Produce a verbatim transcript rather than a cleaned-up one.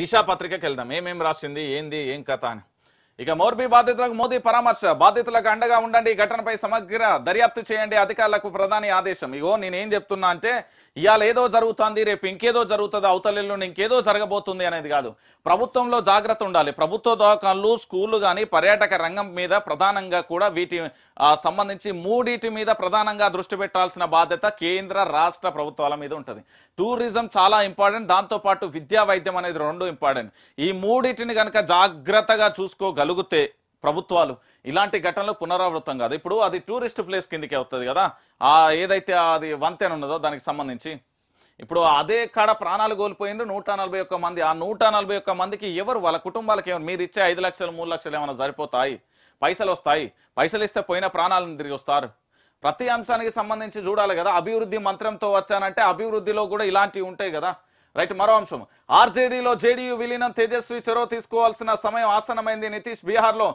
దిశ పత్రికకి వెళ్దాం. ఏమేం రాసింది, ఏంది, ఏం కథ అని. ఇక మోర్బీ బాధితులకు మోదీ పరామర్శ. బాధితులకు అండగా ఉండండి, ఘటనపై సమగ్ర దర్యాప్తు చేయండి, అధికారులకు ప్రధాని ఆదేశం. ఇగో నేనేం చెప్తున్నా అంటే ఇవాళ ఏదో జరుగుతుంది, రేపు ఇంకేదో జరుగుతుంది, అవతలెల్లో ఇంకేదో జరగబోతుంది అనేది కాదు. ప్రభుత్వంలో జాగ్రత్త ఉండాలి. ప్రభుత్వ దవాఖాన్లు, స్కూళ్ళు కానీ పర్యాటక రంగం మీద ప్రధానంగా కూడా వీటి సంబంధించి మూడింటి మీద ప్రధానంగా దృష్టి పెట్టాల్సిన బాధ్యత కేంద్ర రాష్ట్ర ప్రభుత్వాల మీద ఉంటుంది. టూరిజం చాలా ఇంపార్టెంట్, దాంతోపాటు విద్యా వైద్యం అనేది రెండు ఇంపార్టెంట్. ఈ మూడింటిని కనుక జాగ్రత్తగా చూసుకోగల కలుగుతే ప్రభుత్వాలు ఇలాంటి ఘటనలు పునరావృతం కాదు. ఇప్పుడు అది టూరిస్ట్ ప్లేస్ కిందికి అవుతుంది కదా, ఆ ఏదైతే అది వంతెన ఉన్నదో దానికి సంబంధించి. ఇప్పుడు అదే కాడ ప్రాణాలు కోల్పోయిండ్రు నూట నలభై ఒక్క మంది. ఆ నూట నలభై ఒక్క మందికి ఎవరు, వాళ్ళ కుటుంబాలకు ఎవరు? మీరు ఇచ్చే ఐదు లక్షలు మూడు లక్షలు ఏమైనా సరిపోతాయి? పైసలు వస్తాయి, పైసలు ఇస్తే పోయిన ప్రాణాలను తిరిగి వస్తారు. ప్రతి అంశానికి సంబంధించి చూడాలి కదా. అభివృద్ధి మంత్రంతో వచ్చానంటే అభివృద్ధిలో కూడా ఇలాంటివి ఉంటాయి కదా. రైట్, మరో అంశం. ఆర్జేడీలో జేడీయూ విలీనం, తేజస్వి చొరవ తీసుకోవాల్సిన సమయం ఆసనమైంది. నితీష్ బీహార్లో